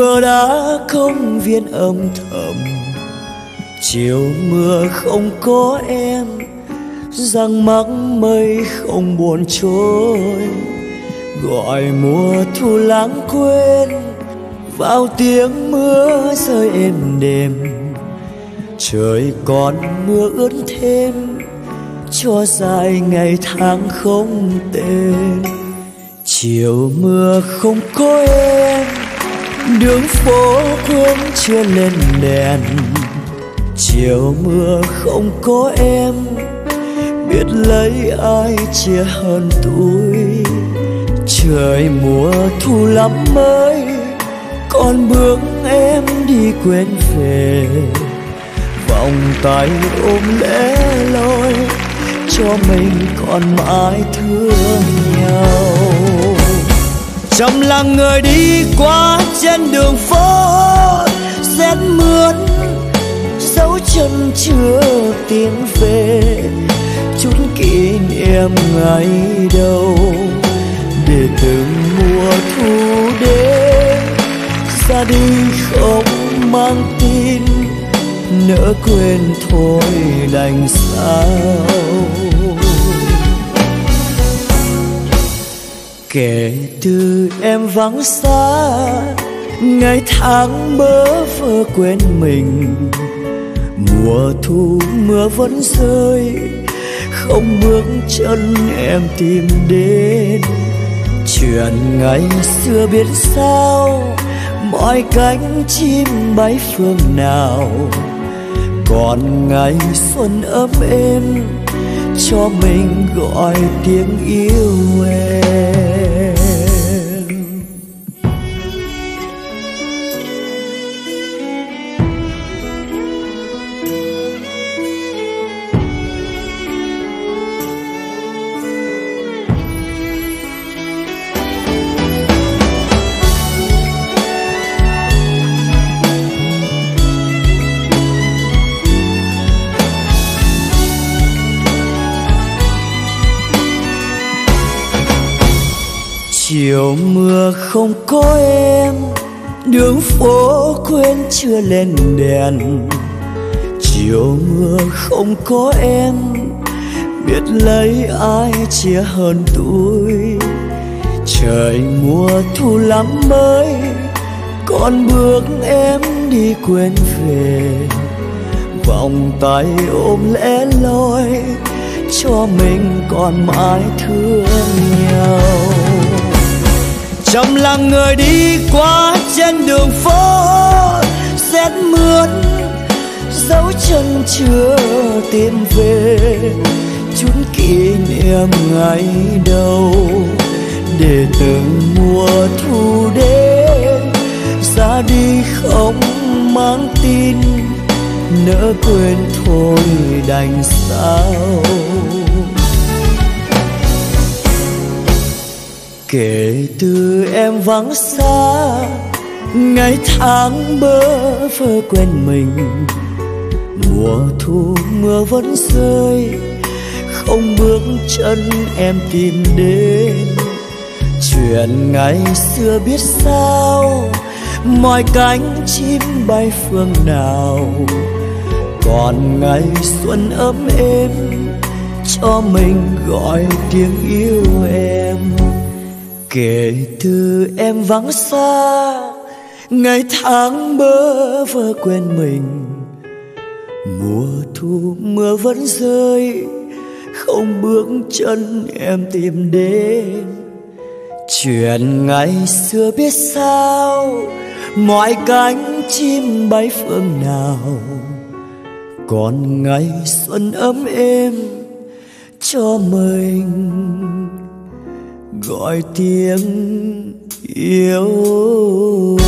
bờ đá không viên âm thầm, chiều mưa không có em, giăng mắc mây không buồn trôi. Gọi mùa thu lãng quên vào tiếng mưa rơi êm đềm, trời còn mưa ướt thêm cho dài ngày tháng không tên. Chiều mưa không có em, đường phố quên chưa lên đèn. Chiều mưa không có em, biết lấy ai chia hơn tuổi. Trời mùa thu lắm mới, còn bước em đi quên về. Vòng tay ôm lẻ loi, cho mình còn mãi thương nhau. Trầm lặng người đi qua trên đường phố, rét mướt dấu chân chưa tiếng về. Chút kỷ niệm ngày đầu, để từng mùa thu đến ra đi không mang tin. Nỡ quên thôi đành sao, kể từ em vắng xa, ngày tháng bơ vơ quên mình. Mùa thu mưa vẫn rơi, không bước chân em tìm đến. Chuyện ngày xưa biết sao, mọi cánh chim bay phương nào. Còn ngày xuân ấm êm, cho mình gọi tiếng yêu em. Chiều mưa không có em, đường phố quên chưa lên đèn. Chiều mưa không có em, biết lấy ai chia hơn tuổi. Trời mùa thu lắm mới, còn bước em đi quên về. Vòng tay ôm lẻ loi, cho mình còn mãi thương nhau. Trầm lặng người đi qua trên đường phố, rét mướt dấu chân chưa tìm về. Chút kỷ niệm ngày đầu, để từng mùa thu đến ra đi không mang tin. Nỡ quên thôi đành sao, kể từ em vắng xa, ngày tháng bơ vơ quên mình. Mùa thu mưa vẫn rơi, không bước chân em tìm đến. Chuyện ngày xưa biết sao, mọi cánh chim bay phương nào. Còn ngày xuân ấm êm, cho mình gọi tiếng yêu em. Kể từ em vắng xa, ngày tháng bơ vơ quên mình. Mùa thu mưa vẫn rơi, không bước chân em tìm đến. Chuyện ngày xưa biết sao, mọi cánh chim bay phương nào. Còn ngày xuân ấm êm, cho mình gọi tiếng yêu.